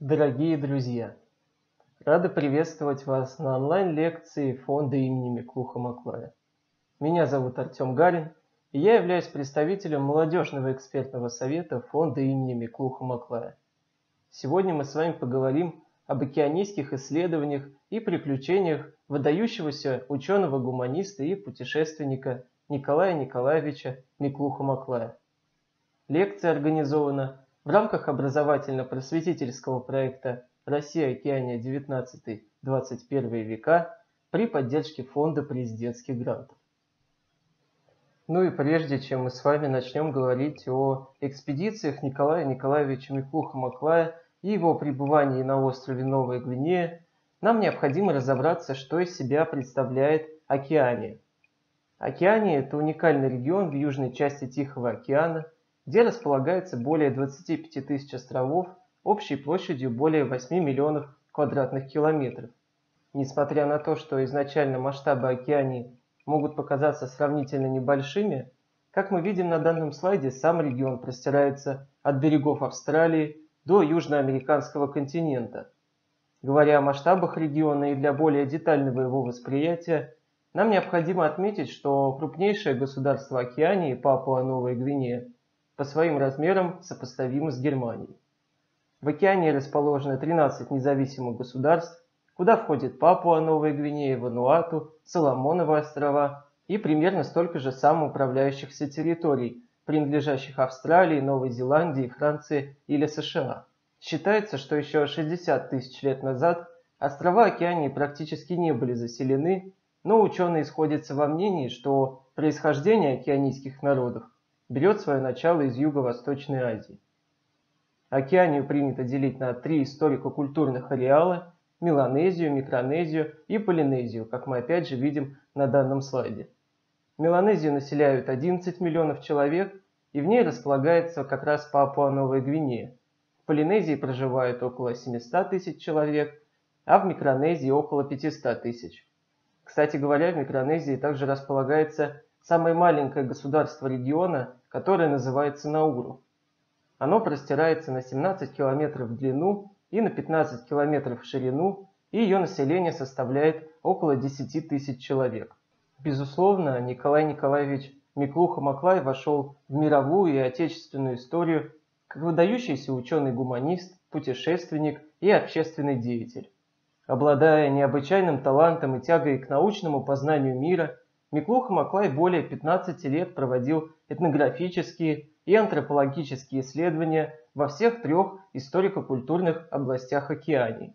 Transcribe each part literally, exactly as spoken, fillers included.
Дорогие друзья, рада приветствовать вас на онлайн-лекции фонда имени Миклухо-Маклая. Меня зовут Артем Гарин, и я являюсь представителем молодежного экспертного совета фонда имени Миклухо-Маклая. Сегодня мы с вами поговорим об океанийских исследованиях и приключениях выдающегося ученого-гуманиста и путешественника Николая Николаевича Миклухо-Маклая. Лекция организована в рамках образовательно-просветительского проекта «Россия-Океания девятнадцатый-двадцать первый века» при поддержке Фонда президентских грантов. Ну и прежде чем мы с вами начнем говорить о экспедициях Николая Николаевича Миклухо-Маклая и его пребывании на острове Новая Гвинея, нам необходимо разобраться, что из себя представляет Океания. Океания – это уникальный регион в южной части Тихого океана, где располагается более двадцати пяти тысяч островов общей площадью более восьми миллионов квадратных километров. Несмотря на то, что изначально масштабы Океании могут показаться сравнительно небольшими, как мы видим на данном слайде, сам регион простирается от берегов Австралии до южноамериканского континента. Говоря о масштабах региона и для более детального его восприятия, нам необходимо отметить, что крупнейшее государство Океании, Папуа-Новая Гвинея, по своим размерам сопоставимы с Германией. В Океании расположено тринадцать независимых государств, куда входит Папуа, Новая Гвинея, Вануату, Соломоновы острова и примерно столько же самоуправляющихся территорий, принадлежащих Австралии, Новой Зеландии, Франции или США. Считается, что еще шестьдесят тысяч лет назад острова Океании практически не были заселены, но ученые сходятся во мнении, что происхождение океанийских народов берет свое начало из Юго-Восточной Азии. Океанию принято делить на три историко-культурных ареала – Меланезию, Микронезию и Полинезию, как мы опять же видим на данном слайде. Меланезию населяют одиннадцать миллионов человек, и в ней располагается как раз Папуа-Новая Гвинея. В Полинезии проживают около семисот тысяч человек, а в Микронезии около пятисот тысяч. Кстати говоря, в Микронезии также располагается самое маленькое государство региона, которое называется Науру. Оно простирается на семнадцать километров в длину и на пятнадцать километров в ширину, и ее население составляет около десяти тысяч человек. Безусловно, Николай Николаевич Миклухо-Маклай вошел в мировую и отечественную историю как выдающийся ученый-гуманист, путешественник и общественный деятель. Обладая необычайным талантом и тягой к научному познанию мира, Миклухо-Маклай более пятнадцати лет проводил этнографические и антропологические исследования во всех трех историко-культурных областях Океании.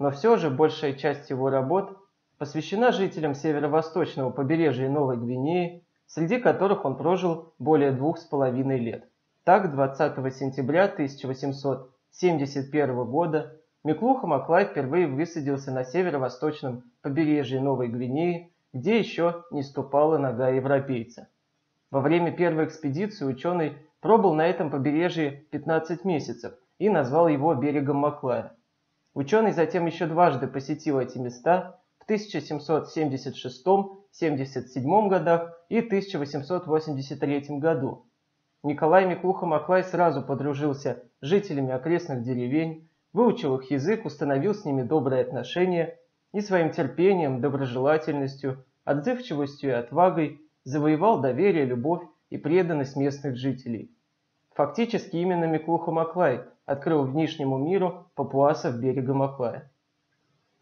Но все же большая часть его работ посвящена жителям северо-восточного побережья Новой Гвинеи, среди которых он прожил более двух с половиной лет. Так, двадцатого сентября тысяча восемьсот семьдесят первого года Миклухо-Маклай впервые высадился на северо-восточном побережье Новой Гвинеи, где еще не ступала нога европейца. Во время первой экспедиции ученый пробыл на этом побережье пятнадцать месяцев и назвал его берегом Маклая. Ученый затем еще дважды посетил эти места в тысяча семьсот семьдесят шестом — семьдесят седьмом годах и тысяча восемьсот восемьдесят третьем году. Николай Миклухо-Маклай сразу подружился с жителями окрестных деревень, выучил их язык, установил с ними добрые отношения и своим терпением, доброжелательностью, отзывчивостью и отвагой завоевал доверие, любовь и преданность местных жителей. Фактически именно Миклухо-Маклай открыл внешнему миру папуасов берега Маклая.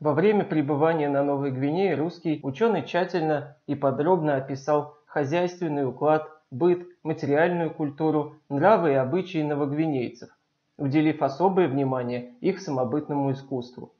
Во время пребывания на Новой Гвинее русский ученый тщательно и подробно описал хозяйственный уклад, быт, материальную культуру, нравы и обычаи новогвинейцев, уделив особое внимание их самобытному искусству.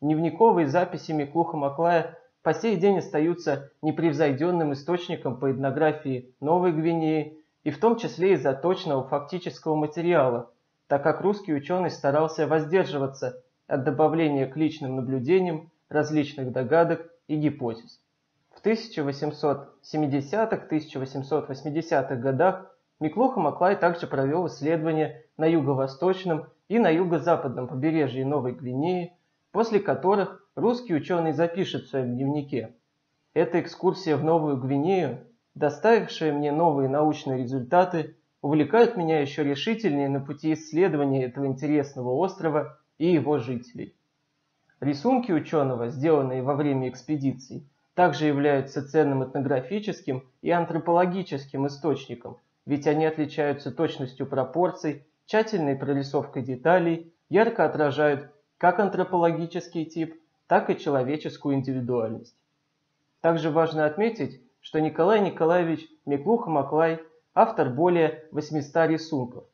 Дневниковые записи Миклухо-Маклая по сей день остаются непревзойденным источником по этнографии Новой Гвинеи и в том числе из-за точного фактического материала, так как русский ученый старался воздерживаться от добавления к личным наблюдениям различных догадок и гипотез. В тысяча восемьсот семидесятых — тысяча восемьсот восьмидесятых годах Миклухо-Маклай также провел исследования на юго-восточном и на юго-западном побережье Новой Гвинеи, после которых русский ученый запишет в своем дневнике: «Эта экскурсия в Новую Гвинею, доставившая мне новые научные результаты, увлекает меня еще решительнее на пути исследования этого интересного острова и и его жителей. Рисунки ученого, сделанные во время экспедиций, также являются ценным этнографическим и антропологическим источником, ведь они отличаются точностью пропорций, тщательной прорисовкой деталей, ярко отражают как антропологический тип, так и человеческую индивидуальность. Также важно отметить, что Николай Николаевич Миклухо-Маклай – автор более восьмисот рисунков.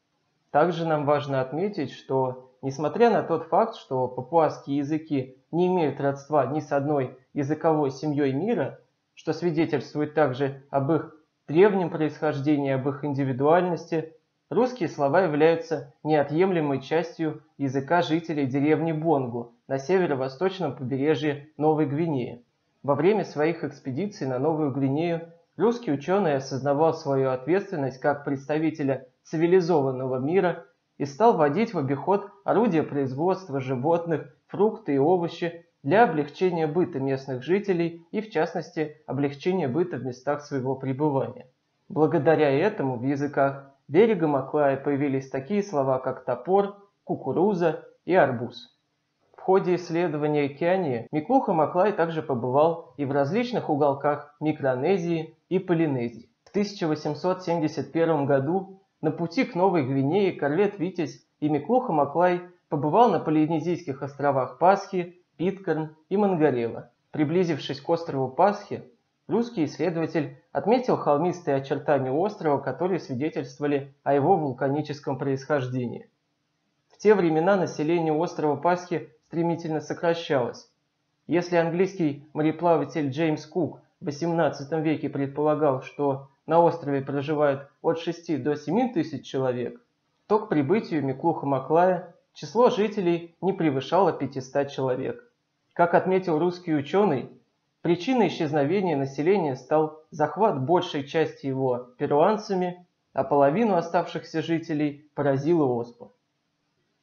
Также нам важно отметить, что, несмотря на тот факт, что папуасские языки не имеют родства ни с одной языковой семьей мира, что свидетельствует также об их древнем происхождении, об их индивидуальности, русские слова являются неотъемлемой частью языка жителей деревни Бонгу на северо-восточном побережье Новой Гвинеи. Во время своих экспедиций на Новую Гвинею русский ученый осознавал свою ответственность как представителя цивилизованного мира и стал вводить в обиход орудия производства животных, фрукты и овощи для облегчения быта местных жителей и, в частности, облегчения быта в местах своего пребывания. Благодаря этому в языках Берега Маклая появились такие слова, как топор, кукуруза и арбуз. В ходе исследования Океании Миклухо-Маклай также побывал и в различных уголках Микронезии и Полинезии. В тысяча восемьсот семьдесят первом году на пути к Новой Гвинее корвет «Витязь» и Миклухо-Маклай побывал на полинезийских островах Пасхи, Питкэрн и Мангарева. Приблизившись к острову Пасхи, русский исследователь отметил холмистые очертания острова, которые свидетельствовали о его вулканическом происхождении. В те времена население острова Пасхи стремительно сокращалось. Если английский мореплаватель Джеймс Кук в восемнадцатом веке предполагал, что на острове проживают от шести до семи тысяч человек, то к прибытию Миклухо-Маклая число жителей не превышало пятисот человек. Как отметил русский ученый, причиной исчезновения населения стал захват большей части его перуанцами, а половину оставшихся жителей поразила оспа.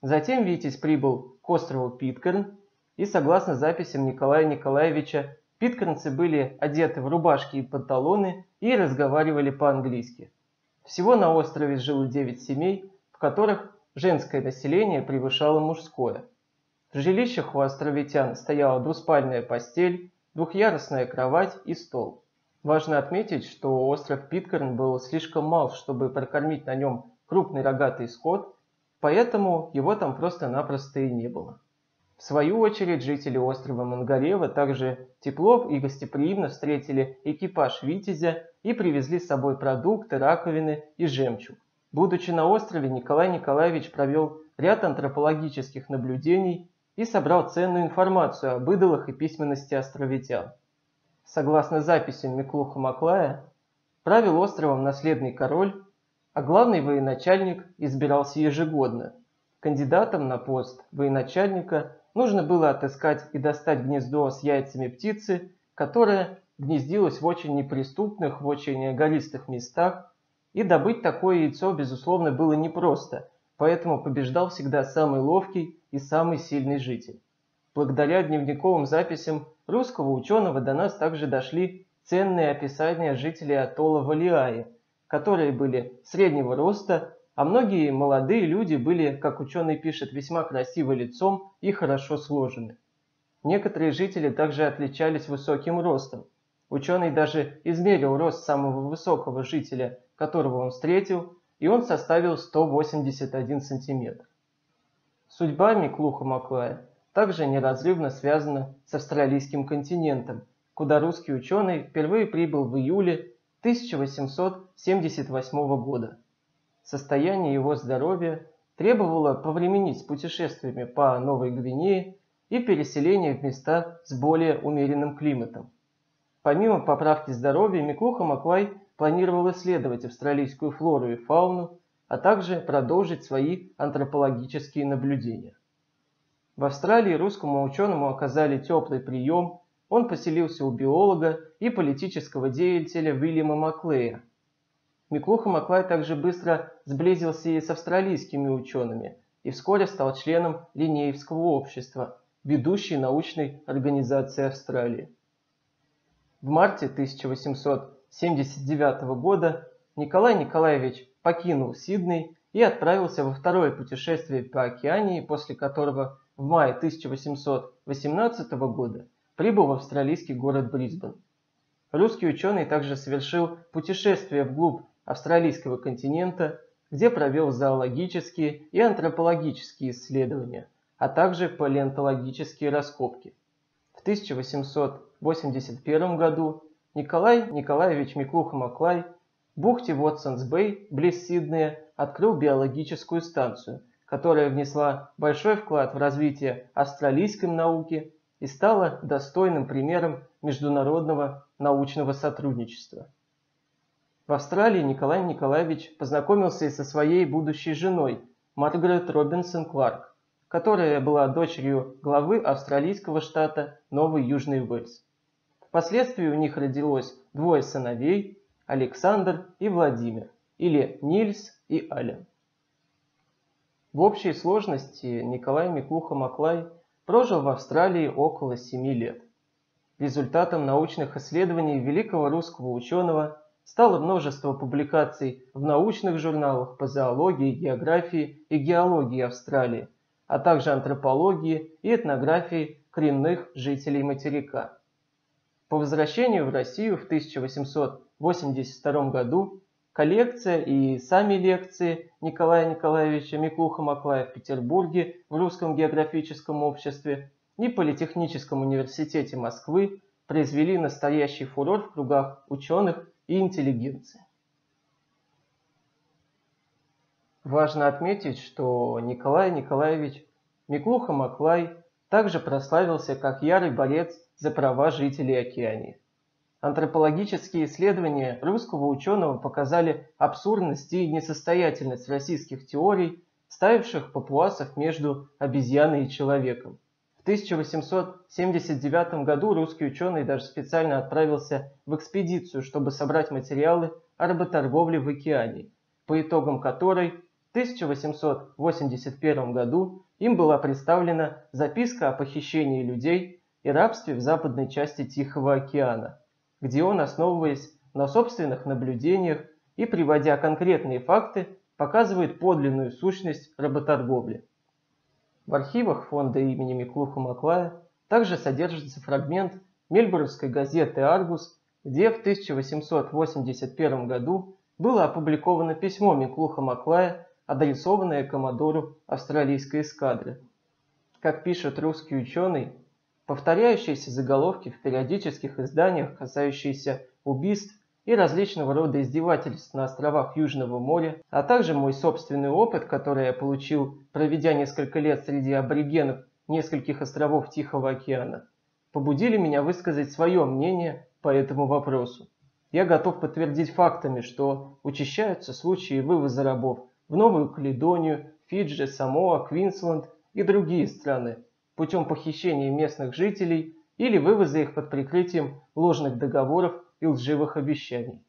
Затем Витязь прибыл к острову Питкэрн, и согласно записям Николая Николаевича, питкэрнцы были одеты в рубашки и панталоны и разговаривали по-английски. Всего на острове жило девять семей, в которых женское население превышало мужское. В жилищах у островитян стояла двуспальная постель, двухъярусная кровать и стол. Важно отметить, что остров Питкэрн был слишком мал, чтобы прокормить на нем крупный рогатый скот, поэтому его там просто-напросто и не было. В свою очередь жители острова Мангарева также тепло и гостеприимно встретили экипаж «Витязя» и привезли с собой продукты, раковины и жемчуг. Будучи на острове, Николай Николаевич провел ряд антропологических наблюдений и собрал ценную информацию об идолах и письменности островитян. Согласно записям Миклухо-Маклая, правил островом наследный король, а главный военачальник избирался ежегодно. Кандидатам на пост военачальника нужно было отыскать и достать гнездо с яйцами птицы, которая гнездилась в очень неприступных, в очень гористых местах, и добыть такое яйцо, безусловно, было непросто, поэтому побеждал всегда самый ловкий и самый сильный житель. Благодаря дневниковым записям русского ученого до нас также дошли ценные описания жителей атолла Волеаи, которые были среднего роста, а многие молодые люди были, как ученый пишет, весьма красивы лицом и хорошо сложены. Некоторые жители также отличались высоким ростом. Ученый даже измерил рост самого высокого жителя, которого он встретил, и он составил сто восемьдесят один сантиметр. Судьба Миклухо-Маклая также неразрывно связана с австралийским континентом, куда русский ученый впервые прибыл в июле тысяча восемьсот семьдесят восьмого года. Состояние его здоровья требовало повременить с путешествиями по Новой Гвинее и переселение в места с более умеренным климатом. Помимо поправки здоровья, Миклухо-Маклай планировал исследовать австралийскую флору и фауну, а также продолжить свои антропологические наблюдения. В Австралии русскому ученому оказали теплый прием, он поселился у биолога и политического деятеля Уильяма Маклея. Миклухо-Маклай также быстро сблизился и с австралийскими учеными и вскоре стал членом Линнеевского общества, ведущей научной организации Австралии. В марте тысяча восемьсот семьдесят девятого года Николай Николаевич покинул Сидней и отправился во второе путешествие по Океании, после которого в мае тысяча восемьсот восемнадцатого года прибыл в австралийский город Брисбен. Русский ученый также совершил путешествие вглубь австралийского континента, где провел зоологические и антропологические исследования, а также палеонтологические раскопки. В тысяча восемьсот восемьдесят первом году Николай Николаевич Миклухо-Маклай в бухте Уотсонс-Бэй близ Сиднея открыл биологическую станцию, которая внесла большой вклад в развитие австралийской науки и стала достойным примером международного научного сотрудничества. В Австралии Николай Николаевич познакомился и со своей будущей женой Маргарет Робинсон-Кларк, которая была дочерью главы австралийского штата Новый Южный Вэльс. Впоследствии у них родилось двое сыновей – Александр и Владимир, или Нильс и Ален. В общей сложности Николай Миклухо-Маклай прожил в Австралии около семи лет. Результатом научных исследований великого русского ученого стало множество публикаций в научных журналах по зоологии, географии и геологии Австралии, а также антропологии и этнографии коренных жителей материка. По возвращению в Россию в тысяча восемьсот восемьдесят втором году коллекция и сами лекции Николая Николаевича Миклухо-Маклая в Петербурге в Русском географическом обществе и Политехническом университете Москвы произвели настоящий фурор в кругах ученых и интеллигенции. Важно отметить, что Николай Николаевич Миклухо-Маклай также прославился как ярый борец за права жителей Океании. Антропологические исследования русского ученого показали абсурдность и несостоятельность российских теорий, ставивших папуасов между обезьяной и человеком. В тысяча восемьсот семьдесят девятом году русский ученый даже специально отправился в экспедицию, чтобы собрать материалы о работорговле в Океании, по итогам которой в тысяча восемьсот восемьдесят первом году им была представлена записка о похищении людей и рабстве в западной части Тихого океана, где он, основываясь на собственных наблюдениях и приводя конкретные факты, показывает подлинную сущность работорговли. В архивах фонда имени Миклухо-Маклая также содержится фрагмент мельбургской газеты «Аргус», где в тысяча восемьсот восемьдесят первом году было опубликовано письмо Миклухо-Маклая, адресованное коммодору австралийской эскадры. Как пишет русский ученый, повторяющиеся заголовки в периодических изданиях, касающиеся убийств и различного рода издевательств на островах Южного моря, а также мой собственный опыт, который я получил, проведя несколько лет среди аборигенов нескольких островов Тихого океана, побудили меня высказать свое мнение по этому вопросу. Я готов подтвердить фактами, что учащаются случаи вывоза рабов в Новую Каледонию, Фиджи, Самоа, Квинсленд и другие страны, путем похищения местных жителей или вывоза их под прикрытием ложных договоров и лживых обещаний.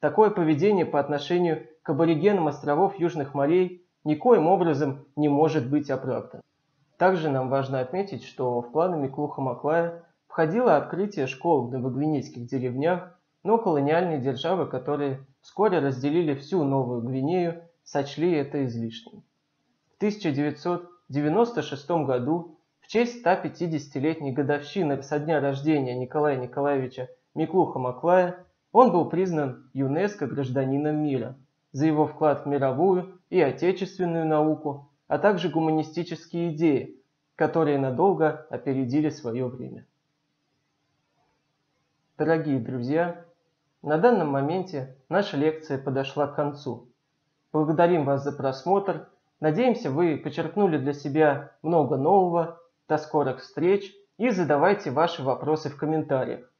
Такое поведение по отношению к аборигенам островов Южных морей никоим образом не может быть оправдано. Также нам важно отметить, что в планы Миклухо-Маклая входило открытие школ в новогвинейских деревнях, но колониальные державы, которые вскоре разделили всю Новую Гвинею, сочли это излишним. В тысяча девятьсот девяносто шестом году в честь стопятидесятилетней годовщины со дня рождения Николая Николаевича Миклухо-Маклая он был признан ЮНЕСКО гражданином мира за его вклад в мировую и отечественную науку, а также гуманистические идеи, которые надолго опередили свое время. Дорогие друзья, на данном моменте наша лекция подошла к концу. Благодарим вас за просмотр. Надеемся, вы почерпнули для себя много нового. До скорых встреч и задавайте ваши вопросы в комментариях.